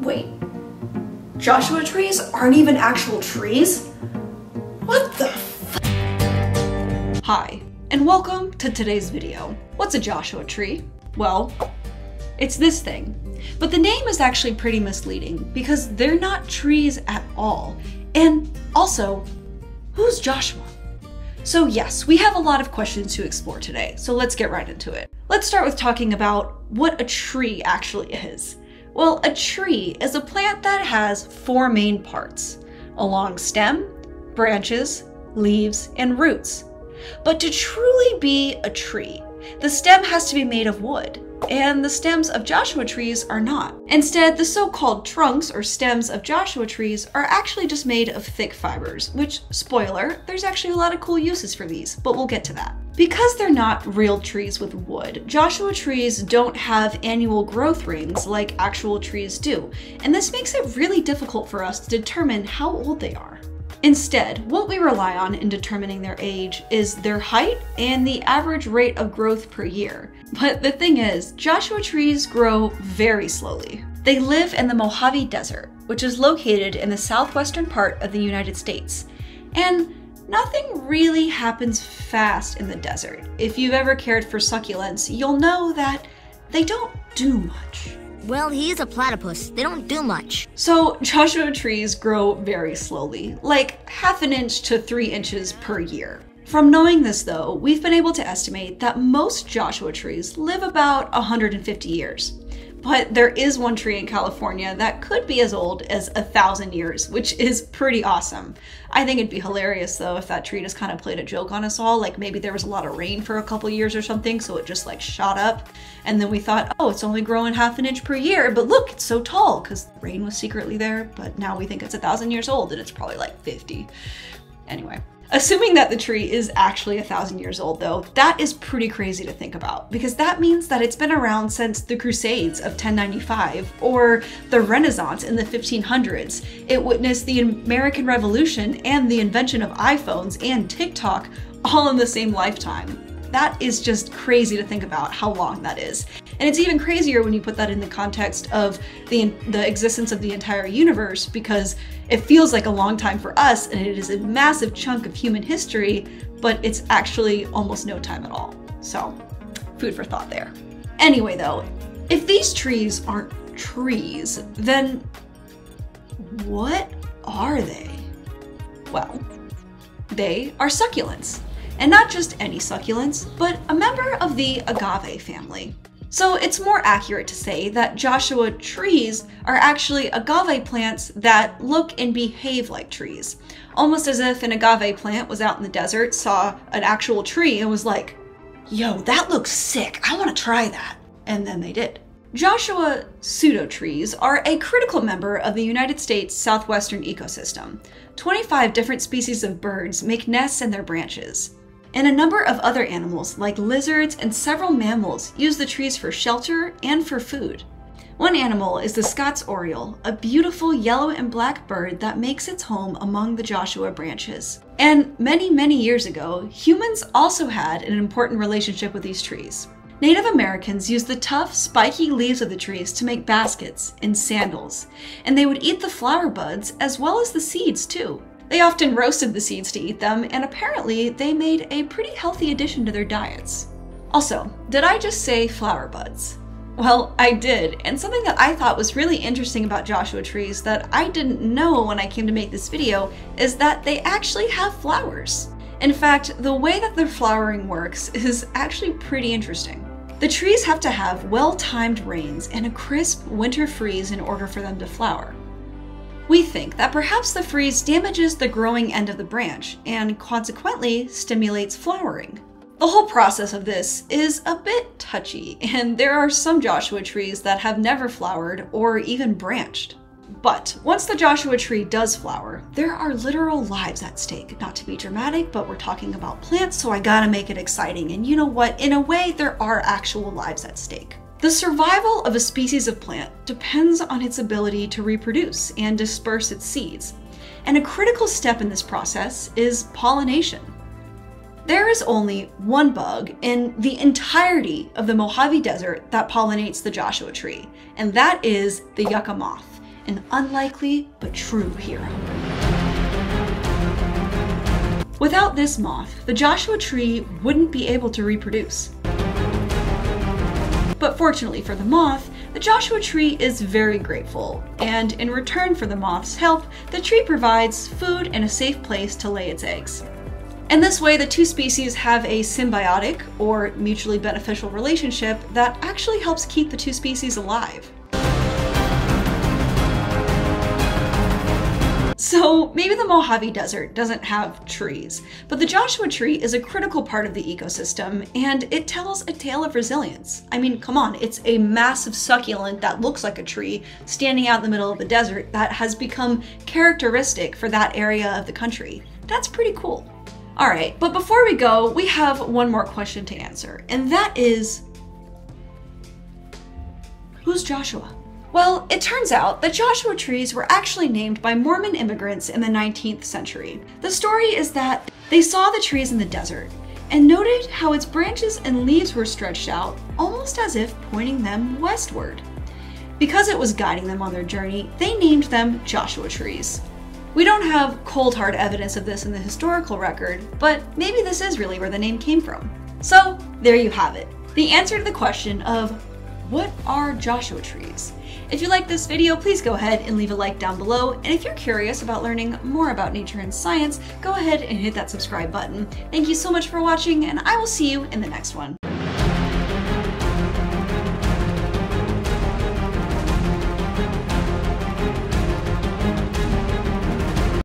Wait, Joshua trees aren't even actual trees? What the f? Hi, and welcome to today's video. What's a Joshua tree? Well, it's this thing. But the name is actually pretty misleading because they're not trees at all. And also, who's Joshua? So yes, we have a lot of questions to explore today, so let's get right into it. Let's start with talking about what a tree actually is. Well, a tree is a plant that has four main parts: a long stem, branches, leaves, and roots. But to truly be a tree, the stem has to be made of wood, and the stems of Joshua trees are not. Instead, the so-called trunks or stems of Joshua trees are actually just made of thick fibers, which, spoiler, there's actually a lot of cool uses for these, but we'll get to that. Because they're not real trees with wood, Joshua trees don't have annual growth rings like actual trees do, and this makes it really difficult for us to determine how old they are. Instead, what we rely on in determining their age is their height and the average rate of growth per year. But the thing is, Joshua trees grow very slowly. They live in the Mojave Desert, which is located in the southwestern part of the United States. And nothing really happens fast in the desert. If you've ever cared for succulents, you'll know that they don't do much. Well, he is a platypus. They don't do much. So Joshua trees grow very slowly, like half an inch to 3 inches per year. From knowing this though, we've been able to estimate that most Joshua trees live about 150 years. But there is one tree in California that could be as old as 1,000 years, which is pretty awesome. I think it'd be hilarious though if that tree just kind of played a joke on us all, like maybe there was a lot of rain for a couple years or something, so it just like shot up. And then we thought, oh, it's only growing half an inch per year, but look, it's so tall because the rain was secretly there, but now we think it's 1,000 years old and it's probably like 50. Anyway. Assuming that the tree is actually 1,000 years old though, that is pretty crazy to think about because that means that it's been around since the Crusades of 1095 or the Renaissance in the 1500s. It witnessed the American Revolution and the invention of iPhones and TikTok all in the same lifetime. That is just crazy to think about how long that is. And it's even crazier when you put that in the context of the existence of the entire universe, because it feels like a long time for us and it is a massive chunk of human history, but it's actually almost no time at all. So, food for thought there. Anyway though, if these trees aren't trees, then what are they? Well, they are succulents. And not just any succulents, but a member of the agave family. So it's more accurate to say that Joshua trees are actually agave plants that look and behave like trees. Almost as if an agave plant was out in the desert, saw an actual tree and was like, yo, that looks sick, I want to try that. And then they did. Joshua pseudo-trees are a critical member of the United States southwestern ecosystem. 25 different species of birds make nests in their branches. And a number of other animals, like lizards and several mammals, use the trees for shelter and for food. One animal is the Scott's Oriole, a beautiful yellow and black bird that makes its home among the Joshua branches. And many, many years ago, humans also had an important relationship with these trees. Native Americans used the tough, spiky leaves of the trees to make baskets and sandals, and they would eat the flower buds as well as the seeds too. They often roasted the seeds to eat them, and apparently they made a pretty healthy addition to their diets. Also, did I just say flower buds? Well, I did, and something that I thought was really interesting about Joshua trees that I didn't know when I came to make this video is that they actually have flowers. In fact, the way that their flowering works is actually pretty interesting. The trees have to have well-timed rains and a crisp winter freeze in order for them to flower. We think that perhaps the freeze damages the growing end of the branch and consequently stimulates flowering. The whole process of this is a bit touchy, and there are some Joshua trees that have never flowered or even branched. But once the Joshua tree does flower, there are literal lives at stake. Not to be dramatic, but we're talking about plants, so I gotta make it exciting. And you know what? In a way, there are actual lives at stake. The survival of a species of plant depends on its ability to reproduce and disperse its seeds, and a critical step in this process is pollination. There is only one bug in the entirety of the Mojave Desert that pollinates the Joshua tree, and that is the yucca moth, an unlikely but true hero. Without this moth, the Joshua tree wouldn't be able to reproduce. But fortunately for the moth, the Joshua tree is very grateful, and in return for the moth's help, the tree provides food and a safe place to lay its eggs. And this way, the two species have a symbiotic or mutually beneficial relationship that actually helps keep the two species alive. So maybe the Mojave Desert doesn't have trees, but the Joshua tree is a critical part of the ecosystem, and it tells a tale of resilience. I mean, come on, it's a massive succulent that looks like a tree standing out in the middle of the desert that has become characteristic for that area of the country. That's pretty cool. All right, but before we go, we have one more question to answer, and that is, who's Joshua? Well, it turns out that Joshua trees were actually named by Mormon immigrants in the 19th century. The story is that they saw the trees in the desert and noted how its branches and leaves were stretched out, almost as if pointing them westward. Because it was guiding them on their journey, they named them Joshua trees. We don't have cold hard evidence of this in the historical record, but maybe this is really where the name came from. So there you have it, the answer to the question of what are Joshua trees? If you like this video, please go ahead and leave a like down below. And if you're curious about learning more about nature and science, go ahead and hit that subscribe button. Thank you so much for watching, and I will see you in the next one.